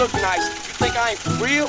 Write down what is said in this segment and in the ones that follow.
look nice. You think I ain't for real?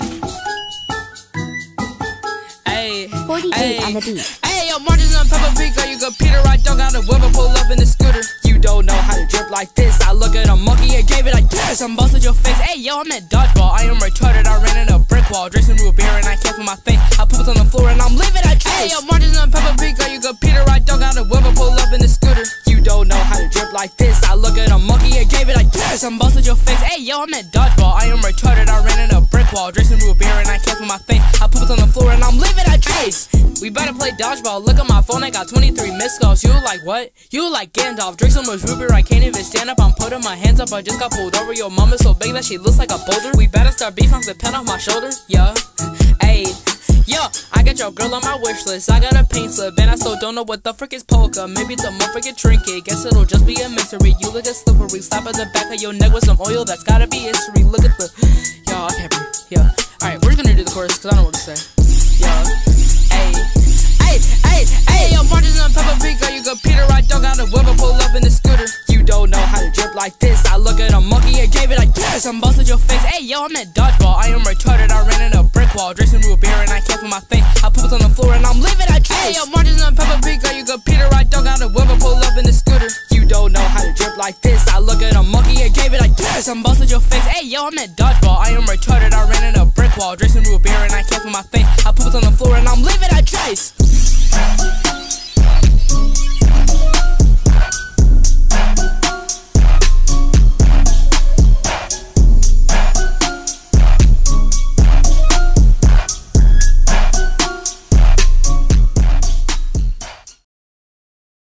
Ayy, 48 on the beat. Ayy, yo, Margins on Peppa Pig, girl, you got Peter. I dug out a whip and pull up in the scooter. You don't know how to drip like this. I look at a monkey and gave it like this. I'm busted your face. Ayy, yo, I'm at dodgeball. I am retarded. I ran in a brick wall. Drink some root beer and I can't feel my face. I pooped on the floor and I'm leaving a trace. Ayy, yo, Margins on Peppa Pig, girl, you got Peter. I dug out a whip and pull up in the scooter. You don't know how to drip like this. I look at a monkey and gave it like this. I'm busted your face. Ayy, yo, I'm at dodgeball. I am retarded. I ran in a brick wall. Drink some root beer and I can't feel my face. I pooped on the floor and I'm leaving a trace. We better play dodgeball. Look at my phone, I got 23 missed calls. You like what? You like Gandalf. Drink so much root beer, I can't even stand up. I'm putting my hands up, I just got pulled over. Your mama's so big that she looks like a boulder. We better start beef, I'm flipping off my shoulder. Yeah, ayy. Yo, I got your girl on my wish list. I got a paint slip, and I still don't know what the frick is polka. Maybe it's a motherfucking trinket. Guess it'll just be a mystery. You look at slippery. Slap at the back of your neck with some oil. That's gotta be history. Look at the. Yo, I can't breathe. Yeah. Alright, we're gonna do the chorus, cause I don't know what to say. Yo. Ayy, yo, Margins on Peppa Pig, girl, you got Peter. I dug out a whip and pull up in the scooter. You don't know how to drip like this. I look at a monkey and gave it like this. I'm busted your face. Ayy, yo, I'm at dodgeball. I am retarded. I ran in a brick wall. Drink some root beer and I can't feel my face. I pooped on the floor and I'm leaving a trace. Ayy, yo, Margins on Peppa Pig, girl, you got Peter. I dug out a whip and pull up in the scooter. You don't know how to drip like this. I look at a monkey and gave it like this. I'm busted your face. Ayy, yo, I'm at dodgeball. I am retarded. I ran in a brick wall. Drink some root beer.